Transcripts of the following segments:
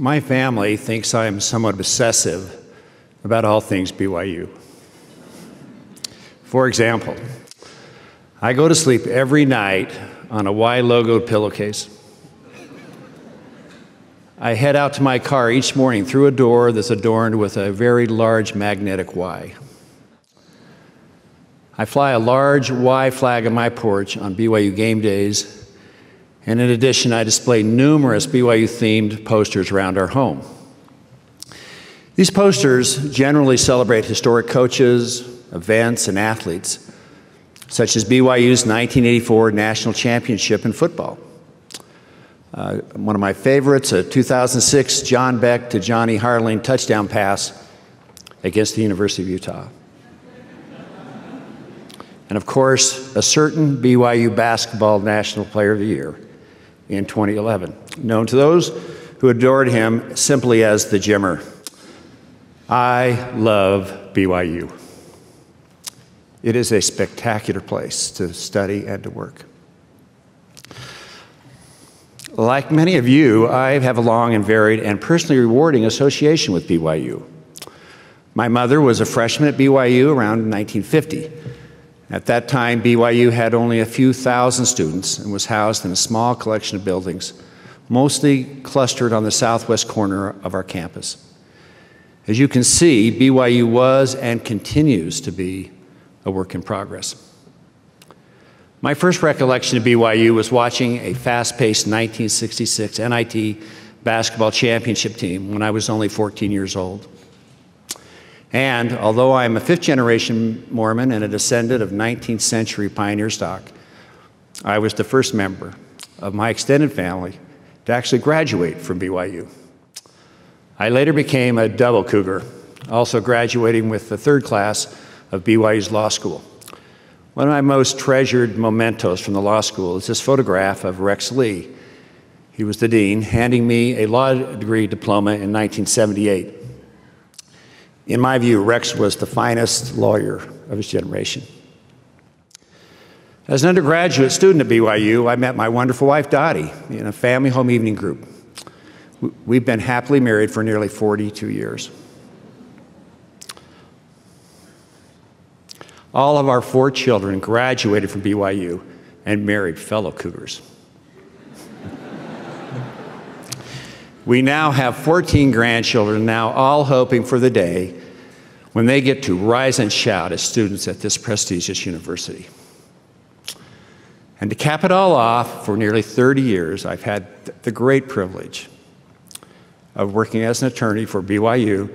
My family thinks I am somewhat obsessive about all things BYU. For example, I go to sleep every night on a Y logo pillowcase. I head out to my car each morning through a door that's adorned with a very large magnetic Y. I fly a large Y flag on my porch on BYU game days, and in addition, I display numerous BYU-themed posters around our home. These posters generally celebrate historic coaches, events, and athletes, such as BYU's 1984 national championship in football. One of my favorites, a 2006 John Beck to Johnny Harling touchdown pass against the University of Utah. And of course, a certain BYU basketball national player of the year in 2011, known to those who adored him simply as the Jimmer. I love BYU. It is a spectacular place to study and to work. Like many of you, I have a long and varied and personally rewarding association with BYU. My mother was a freshman at BYU around 1950. At that time, BYU had only a few thousand students and was housed in a small collection of buildings, mostly clustered on the southwest corner of our campus. As you can see, BYU was and continues to be a work in progress. My first recollection of BYU was watching a fast-paced 1966 NIT basketball championship team when I was only 14 years old. And although I am a fifth-generation Mormon and a descendant of 19th century pioneer stock, I was the first member of my extended family to actually graduate from BYU. I later became a double cougar, also graduating with the third class of BYU's law school. One of my most treasured mementos from the law school is this photograph of Rex Lee. He was the dean, handing me a law degree diploma in 1978. In my view, Rex was the finest lawyer of his generation. As an undergraduate student at BYU, I met my wonderful wife, Dottie, in a family home evening group. We've been happily married for nearly 42 years. All of our four children graduated from BYU and married fellow Cougars. We now have 14 grandchildren, now all hoping for the day when they get to rise and shout as students at this prestigious university. And to cap it all off, for nearly 30 years, I've had the great privilege of working as an attorney for BYU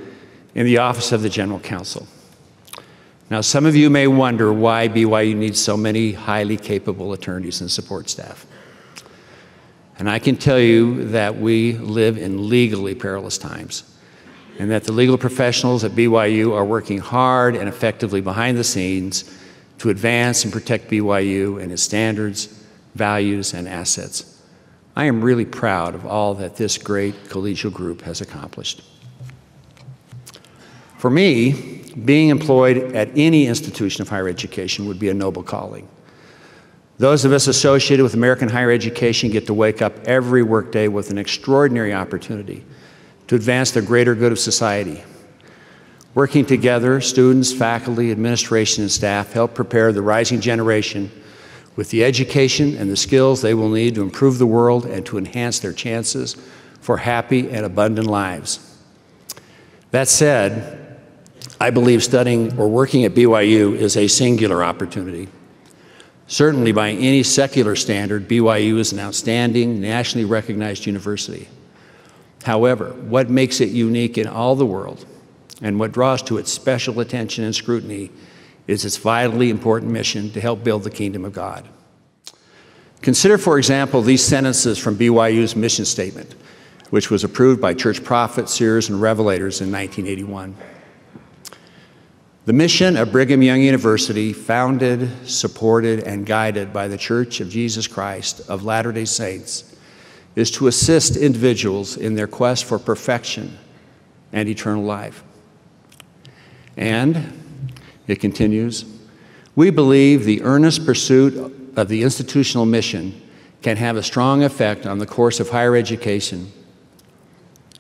in the office of the General Counsel. Now, some of you may wonder why BYU needs so many highly capable attorneys and support staff. And I can tell you that we live in legally perilous times, and that the legal professionals at BYU are working hard and effectively behind the scenes to advance and protect BYU and its standards, values, and assets. I am really proud of all that this great collegial group has accomplished. For me, being employed at any institution of higher education would be a noble calling. Those of us associated with American higher education get to wake up every workday with an extraordinary opportunity to advance the greater good of society. Working together, students, faculty, administration, and staff help prepare the rising generation with the education and the skills they will need to improve the world and to enhance their chances for happy and abundant lives. That said, I believe studying or working at BYU is a singular opportunity. Certainly by any secular standard, BYU is an outstanding, nationally recognized university. However, what makes it unique in all the world and what draws to it special attention and scrutiny is its vitally important mission to help build the kingdom of God. Consider, for example, these sentences from BYU's mission statement, which was approved by church prophets, seers, and revelators in 1981. The mission of Brigham Young University, founded, supported, and guided by the Church of Jesus Christ of Latter-day Saints, is to assist individuals in their quest for perfection and eternal life. And, it continues, we believe the earnest pursuit of the institutional mission can have a strong effect on the course of higher education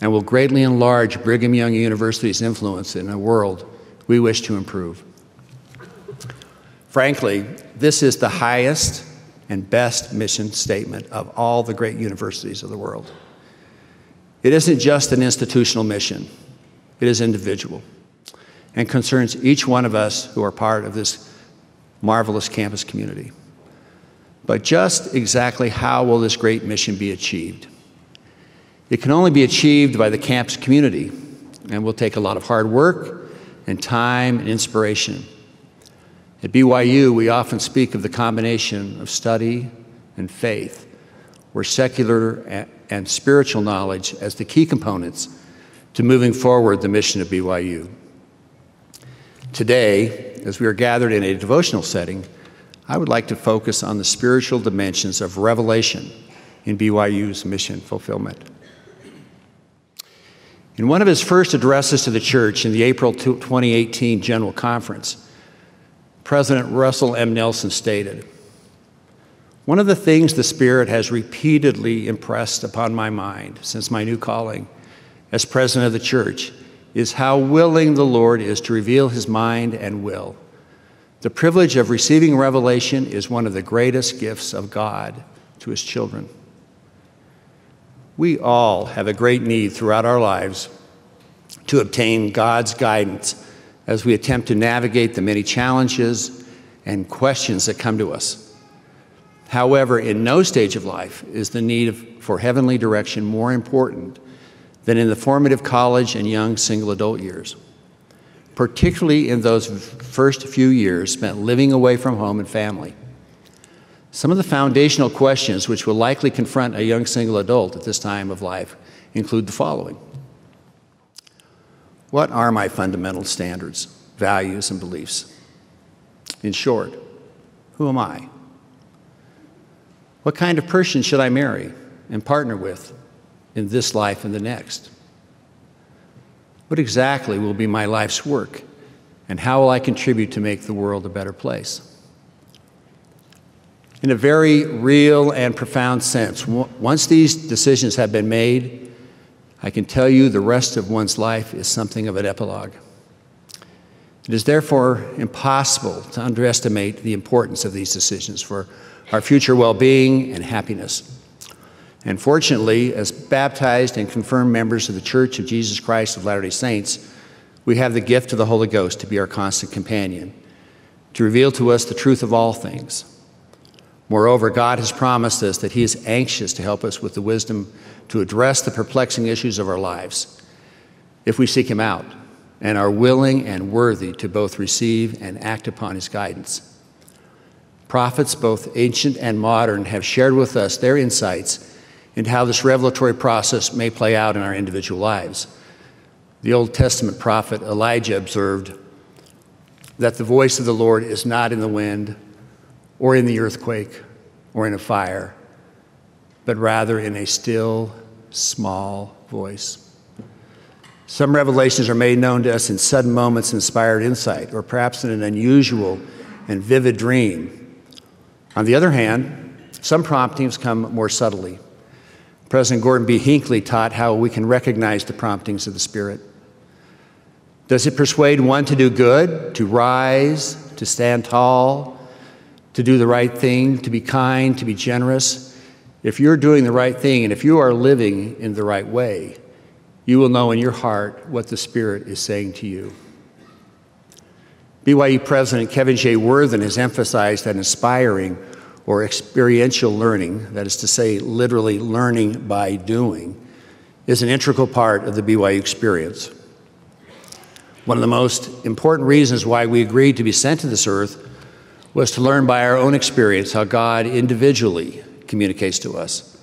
and will greatly enlarge Brigham Young University's influence in a world we wish to improve. Frankly, this is the highest and best mission statement of all the great universities of the world. It isn't just an institutional mission, it is individual, and concerns each one of us who are part of this marvelous campus community. But just exactly how will this great mission be achieved? It can only be achieved by the campus community, and will take a lot of hard work and time and inspiration. At BYU, we often speak of the combination of study and faith, where secular and spiritual knowledge as the key components to moving forward the mission of BYU. Today, as we are gathered in a devotional setting, I would like to focus on the spiritual dimensions of revelation in BYU's mission fulfillment. In one of his first addresses to the church in the April 2018 General Conference, President Russell M. Nelson stated, "One of the things the Spirit has repeatedly impressed upon my mind since my new calling as president of the church is how willing the Lord is to reveal his mind and will. The privilege of receiving revelation is one of the greatest gifts of God to his children." We all have a great need throughout our lives to obtain God's guidance as we attempt to navigate the many challenges and questions that come to us. However, in no stage of life is the need for heavenly direction more important than in the formative college and young single adult years, particularly in those first few years spent living away from home and family. Some of the foundational questions which will likely confront a young single adult at this time of life include the following. What are my fundamental standards, values, and beliefs? In short, who am I? What kind of person should I marry and partner with in this life and the next? What exactly will be my life's work, and how will I contribute to make the world a better place? In a very real and profound sense, once these decisions have been made, I can tell you the rest of one's life is something of an epilogue. It is therefore impossible to underestimate the importance of these decisions for our future well-being and happiness. And fortunately, as baptized and confirmed members of the Church of Jesus Christ of Latter-day Saints, we have the gift of the Holy Ghost to be our constant companion, to reveal to us the truth of all things. Moreover, God has promised us that he is anxious to help us with the wisdom to address the perplexing issues of our lives if we seek him out and are willing and worthy to both receive and act upon his guidance. Prophets, both ancient and modern, have shared with us their insights into how this revelatory process may play out in our individual lives. The Old Testament prophet Elijah observed that the voice of the Lord is not in the wind, or in the earthquake, or in a fire, but rather in a still, small voice. Some revelations are made known to us in sudden moments of inspired insight, or perhaps in an unusual and vivid dream. On the other hand, some promptings come more subtly. President Gordon B. Hinckley taught how we can recognize the promptings of the Spirit. Does it persuade one to do good, to rise, to stand tall, to do the right thing, to be kind, to be generous? If you're doing the right thing and if you are living in the right way, you will know in your heart what the Spirit is saying to you. BYU President Kevin J. Worthen has emphasized that inspiring or experiential learning, that is to say, literally learning by doing, is an integral part of the BYU experience. One of the most important reasons why we agreed to be sent to this earth was to learn by our own experience how God individually communicates to us.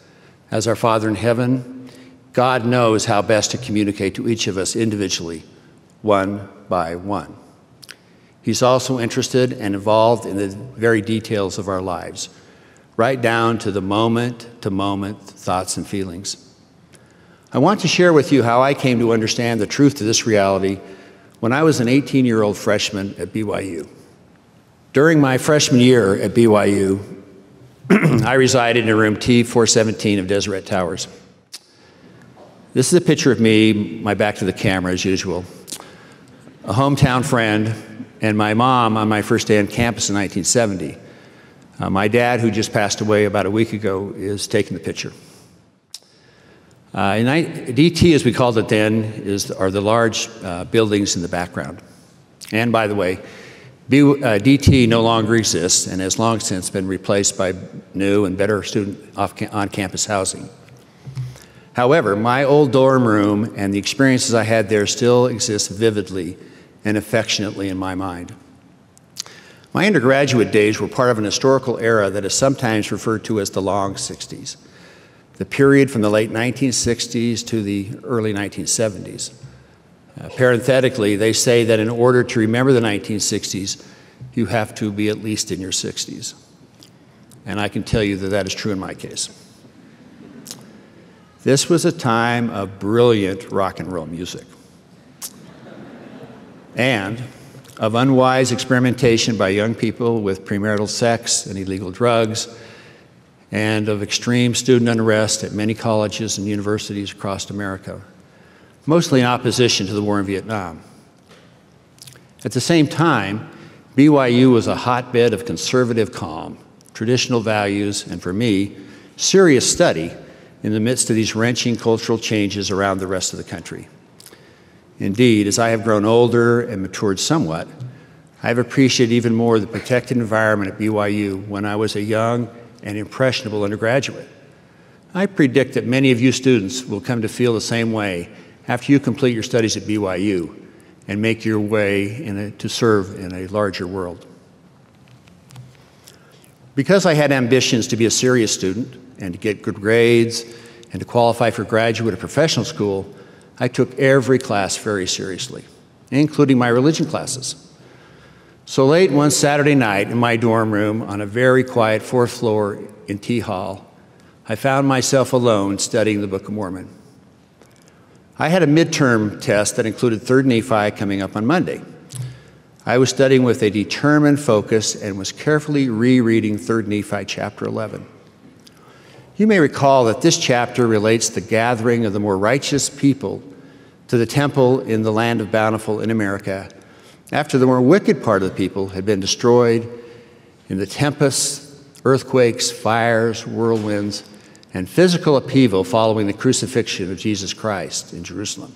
As our Father in heaven, God knows how best to communicate to each of us individually, one by one. He's also interested and involved in the very details of our lives, right down to the moment-to-moment thoughts and feelings. I want to share with you how I came to understand the truth of this reality when I was an 18-year-old freshman at BYU. During my freshman year at BYU, I resided in room T417 of Deseret Towers. This is a picture of me, my back to the camera as usual, a hometown friend, and my mom on my first day on campus in 1970. My dad, who just passed away about a week ago, is taking the picture. DT, as we called it then, are the large buildings in the background. And by the way, DT no longer exists and has long since been replaced by new and better student on-campus housing. However, my old dorm room and the experiences I had there still exist vividly and affectionately in my mind. My undergraduate days were part of an historical era that is sometimes referred to as the long 60s, the period from the late 1960s to the early 1970s. Parenthetically, they say that in order to remember the 1960s, you have to be at least in your 60s. And I can tell you that that is true in my case. This was a time of brilliant rock and roll music and of unwise experimentation by young people with premarital sex and illegal drugs, and of extreme student unrest at many colleges and universities across America, mostly in opposition to the war in Vietnam. At the same time, BYU was a hotbed of conservative calm, traditional values, and for me, serious study in the midst of these wrenching cultural changes around the rest of the country. Indeed, as I have grown older and matured somewhat, I have appreciated even more the protected environment at BYU when I was a young and impressionable undergraduate. I predict that many of you students will come to feel the same way after you complete your studies at BYU and make your way to serve in a larger world. Because I had ambitions to be a serious student and to get good grades and to qualify for graduate or professional school, I took every class very seriously, including my religion classes. So late one Saturday night in my dorm room on a very quiet fourth floor in T Hall, I found myself alone studying the Book of Mormon. I had a midterm test that included 3 Nephi coming up on Monday. I was studying with a determined focus and was carefully rereading 3 Nephi chapter 11. You may recall that this chapter relates the gathering of the more righteous people to the temple in the land of Bountiful in America, after the more wicked part of the people had been destroyed in the tempests, earthquakes, fires, whirlwinds, and physical upheaval following the crucifixion of Jesus Christ in Jerusalem.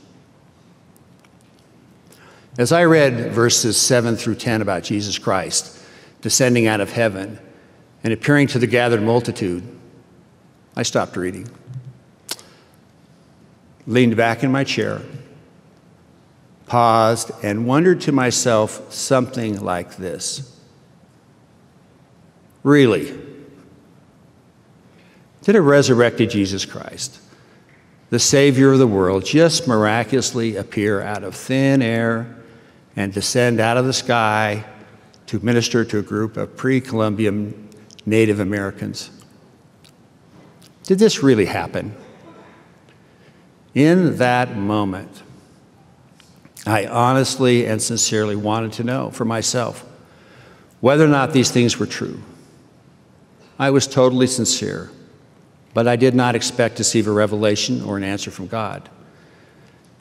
As I read verses 7 through 10 about Jesus Christ descending out of heaven and appearing to the gathered multitude, I stopped reading, leaned back in my chair, paused, and wondered to myself something like this. Really? Did a resurrected Jesus Christ, the Savior of the world, just miraculously appear out of thin air and descend out of the sky to minister to a group of pre-Columbian Native Americans? Did this really happen? In that moment, I honestly and sincerely wanted to know for myself whether or not these things were true. I was totally sincere, but I did not expect to receive a revelation or an answer from God.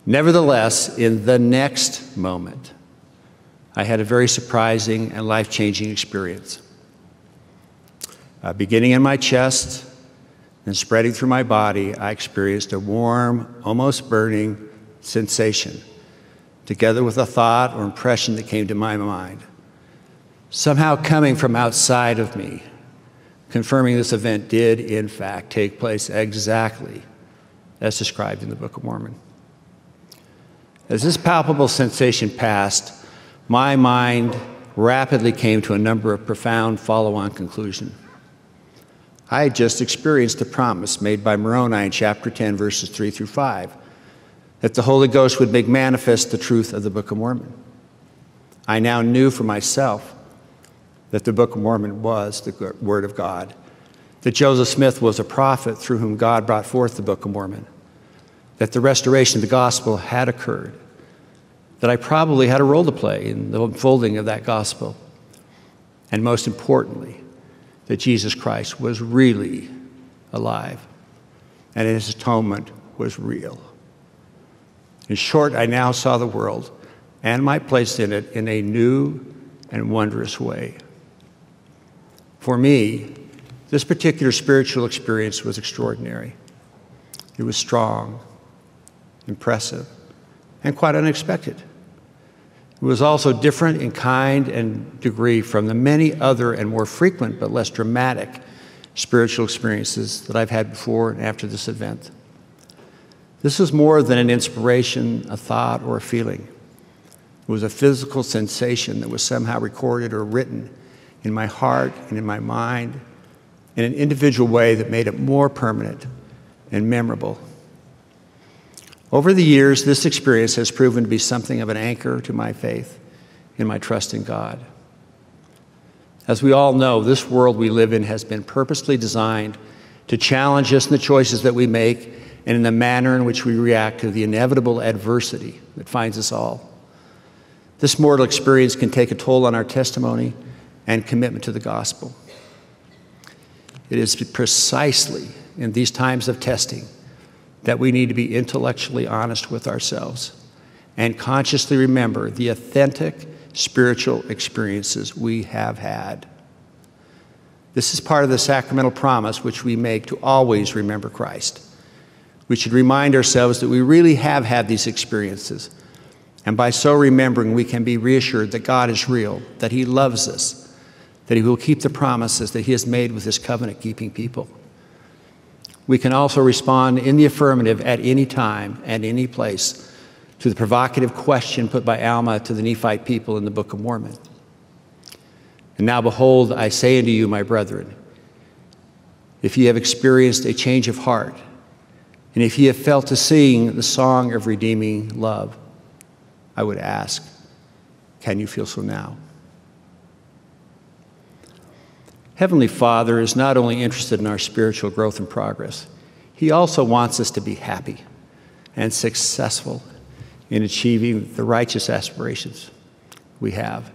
Nevertheless, in the next moment, I had a very surprising and life-changing experience. Beginning in my chest and spreading through my body, I experienced a warm, almost burning sensation, together with a thought or impression that came to my mind, somehow coming from outside of me, confirming this event did, in fact, take place exactly as described in the Book of Mormon. As this palpable sensation passed, my mind rapidly came to a number of profound follow-on conclusions. I had just experienced the promise made by Moroni in chapter 10, verses 3 through 5, that the Holy Ghost would make manifest the truth of the Book of Mormon. I now knew for myself that the Book of Mormon was the Word of God, that Joseph Smith was a prophet through whom God brought forth the Book of Mormon, that the restoration of the gospel had occurred, that I probably had a role to play in the unfolding of that gospel, and most importantly, that Jesus Christ was really alive and his atonement was real. In short, I now saw the world and my place in it in a new and wondrous way. For me, this particular spiritual experience was extraordinary. It was strong, impressive, and quite unexpected. It was also different in kind and degree from the many other and more frequent but less dramatic spiritual experiences that I've had before and after this event. This was more than an inspiration, a thought, or a feeling. It was a physical sensation that was somehow recorded or written in my heart and in my mind in an individual way that made it more permanent and memorable. Over the years, this experience has proven to be something of an anchor to my faith and my trust in God. As we all know, this world we live in has been purposely designed to challenge us in the choices that we make and in the manner in which we react to the inevitable adversity that finds us all. This mortal experience can take a toll on our testimony and commitment to the gospel. It is precisely in these times of testing that we need to be intellectually honest with ourselves and consciously remember the authentic spiritual experiences we have had. This is part of the sacramental promise which we make to always remember Christ. We should remind ourselves that we really have had these experiences, and by so remembering, we can be reassured that God is real, that He loves us, that He will keep the promises that He has made with His covenant-keeping people. We can also respond in the affirmative at any time and any place to the provocative question put by Alma to the Nephite people in the Book of Mormon. And now behold, I say unto you, my brethren, if ye have experienced a change of heart, and if ye have felt to sing the song of redeeming love, I would ask, can you feel so now? Heavenly Father is not only interested in our spiritual growth and progress, He also wants us to be happy and successful in achieving the righteous aspirations we have.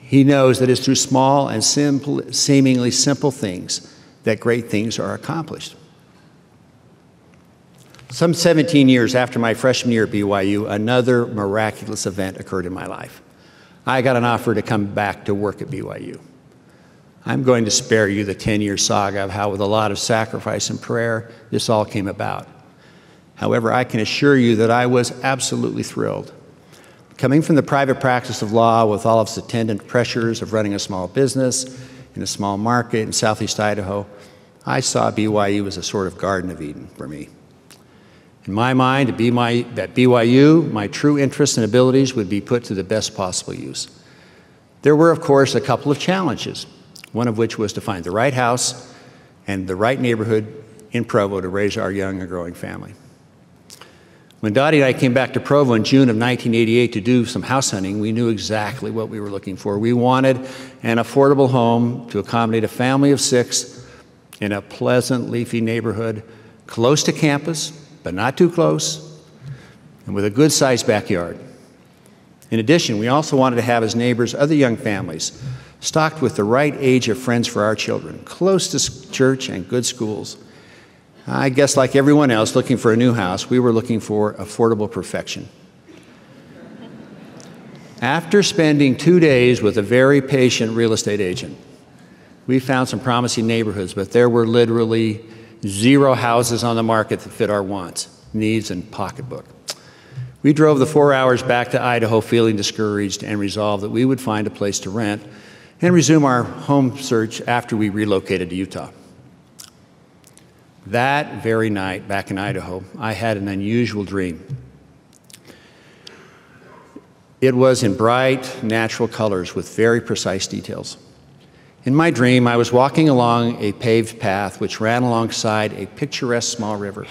He knows that it's through small and simple, seemingly simple things that great things are accomplished. Some 17 years after my freshman year at BYU, another miraculous event occurred in my life. I got an offer to come back to work at BYU. I'm going to spare you the 10-year saga of how, with a lot of sacrifice and prayer, this all came about. However, I can assure you that I was absolutely thrilled. Coming from the private practice of law with all of its attendant pressures of running a small business in a small market in southeast Idaho, I saw BYU as a sort of Garden of Eden for me. In my mind, at BYU, my true interests and abilities would be put to the best possible use. There were, of course, a couple of challenges, one of which was to find the right house and the right neighborhood in Provo to raise our young and growing family. When Dottie and I came back to Provo in June of 1988 to do some house hunting, we knew exactly what we were looking for. We wanted an affordable home to accommodate a family of 6 in a pleasant, leafy neighborhood, close to campus, but not too close, and with a good-sized backyard. In addition, we also wanted to have as neighbors other young families, stocked with the right age of friends for our children, close to church and good schools. I guess like everyone else looking for a new house, we were looking for affordable perfection. After spending 2 days with a very patient real estate agent, we found some promising neighborhoods, but there were literally 0 houses on the market that fit our wants, needs, and pocketbook. We drove the 4 hours back to Idaho feeling discouraged and resolved that we would find a place to rent and resume our home search after we relocated to Utah. That very night, back in Idaho, I had an unusual dream. It was in bright, natural colors with very precise details. In my dream, I was walking along a paved path which ran alongside a picturesque small river.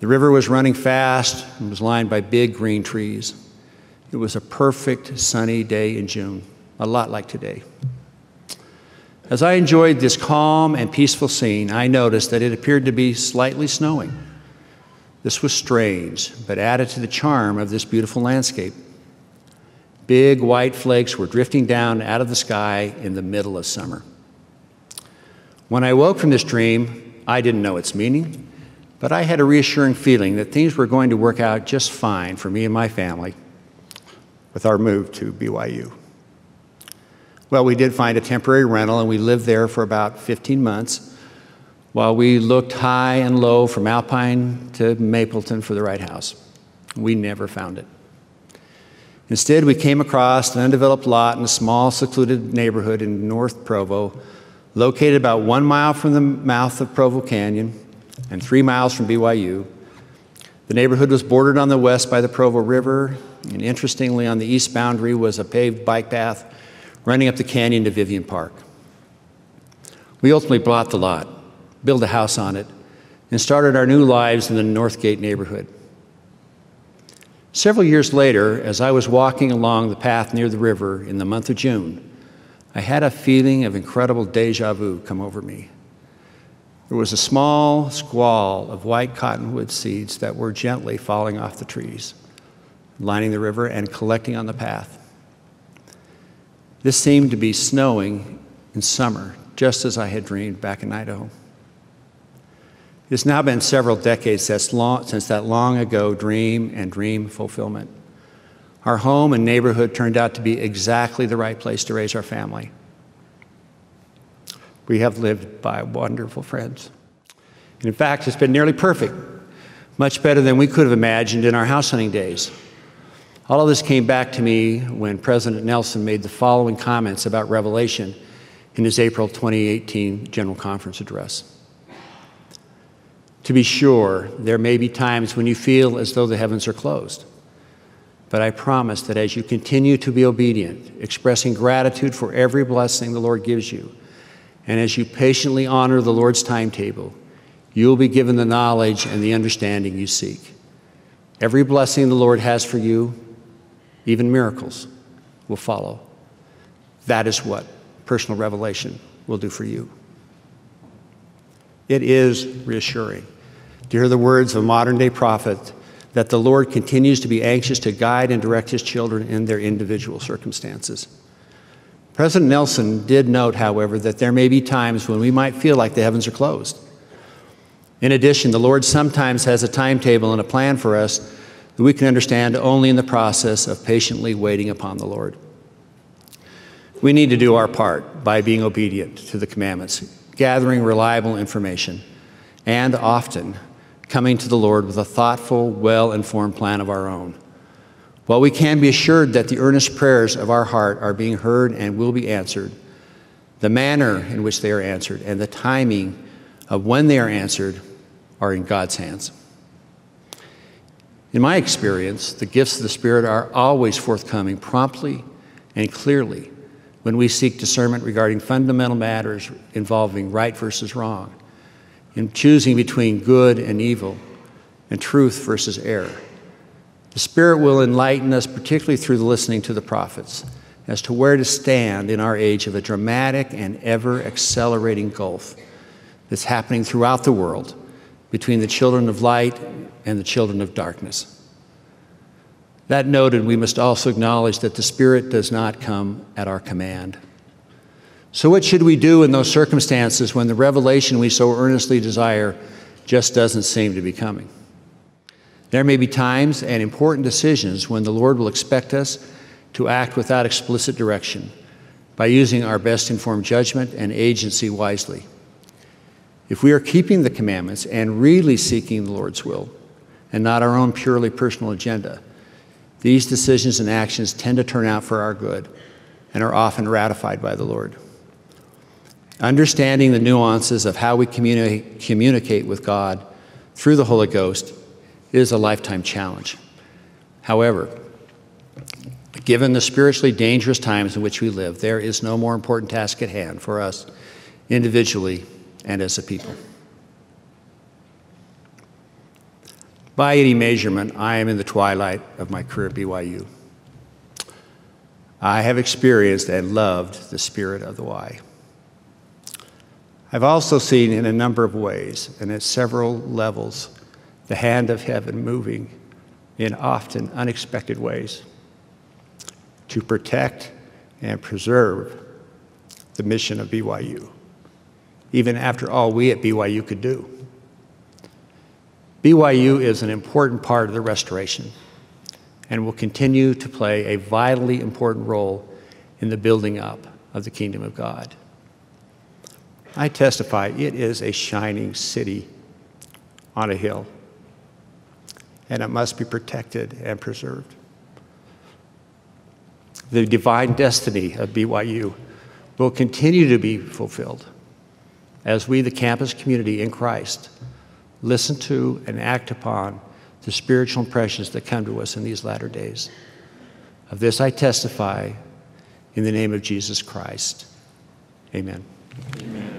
The river was running fast and was lined by big green trees. It was a perfect sunny day in June. A lot like today. As I enjoyed this calm and peaceful scene, I noticed that it appeared to be slightly snowing. This was strange, but added to the charm of this beautiful landscape. Big white flakes were drifting down out of the sky in the middle of summer. When I woke from this dream, I didn't know its meaning, But I had a reassuring feeling that things were going to work out just fine for me and my family with our move to BYU. Well, we did find a temporary rental, and we lived there for about 15 months while we looked high and low from Alpine to Mapleton for the right house. We never found it. Instead, we came across an undeveloped lot in a small, secluded neighborhood in North Provo, located about 1 mile from the mouth of Provo Canyon and 3 miles from BYU. The neighborhood was bordered on the west by the Provo River, and interestingly, on the east boundary was a paved bike path running up the canyon to Vivian Park. We ultimately bought the lot, built a house on it, and started our new lives in the Northgate neighborhood. Several years later, as I was walking along the path near the river in the month of June, I had a feeling of incredible deja vu come over me. There was a small squall of white cottonwood seeds that were gently falling off the trees, lining the river and collecting on the path. This seemed to be snowing in summer, just as I had dreamed back in Idaho. It has now been several decades since that long ago dream and dream fulfillment. Our home and neighborhood turned out to be exactly the right place to raise our family. We have lived by wonderful friends. And in fact, it's been nearly perfect, much better than we could have imagined in our house hunting days. All of this came back to me when President Nelson made the following comments about Revelation in his April 2018 General Conference address. To be sure, there may be times when you feel as though the heavens are closed. But I promise that as you continue to be obedient, expressing gratitude for every blessing the Lord gives you, and as you patiently honor the Lord's timetable, you will be given the knowledge and the understanding you seek. Every blessing the Lord has for you, even miracles, will follow. That is what personal revelation will do for you. It is reassuring to hear the words of a modern-day prophet that the Lord continues to be anxious to guide and direct his children in their individual circumstances. President Nelson did note, however, that there may be times when we might feel like the heavens are closed. In addition, the Lord sometimes has a timetable and a plan for us that we can understand only in the process of patiently waiting upon the Lord. We need to do our part by being obedient to the commandments, gathering reliable information, and often coming to the Lord with a thoughtful, well-informed plan of our own. While we can be assured that the earnest prayers of our heart are being heard and will be answered, the manner in which they are answered and the timing of when they are answered are in God's hands. In my experience, the gifts of the Spirit are always forthcoming promptly and clearly when we seek discernment regarding fundamental matters involving right versus wrong, in choosing between good and evil, and truth versus error. The Spirit will enlighten us, particularly through the listening to the prophets, as to where to stand in our age of a dramatic and ever-accelerating gulf that's happening throughout the world between the children of light and the children of darkness. That noted, we must also acknowledge that the Spirit does not come at our command. So what should we do in those circumstances when the revelation we so earnestly desire just doesn't seem to be coming? There may be times and important decisions when the Lord will expect us to act without explicit direction by using our best informed judgment and agency wisely. If we are keeping the commandments and really seeking the Lord's will and not our own purely personal agenda, these decisions and actions tend to turn out for our good and are often ratified by the Lord. Understanding the nuances of how we communicate with God through the Holy Ghost is a lifetime challenge. However, given the spiritually dangerous times in which we live, there is no more important task at hand for us individually and as a people. By any measurement, I am in the twilight of my career at BYU. I have experienced and loved the spirit of the Y. I've also seen in a number of ways and at several levels the hand of heaven moving in often unexpected ways to protect and preserve the mission of BYU, even after all we at BYU could do. BYU is an important part of the restoration and will continue to play a vitally important role in the building up of the kingdom of God. I testify it is a shining city on a hill, and it must be protected and preserved. The divine destiny of BYU will continue to be fulfilled as we, the campus community in Christ, listen to and act upon the spiritual impressions that come to us in these latter days. Of this I testify in the name of Jesus Christ. Amen. Amen.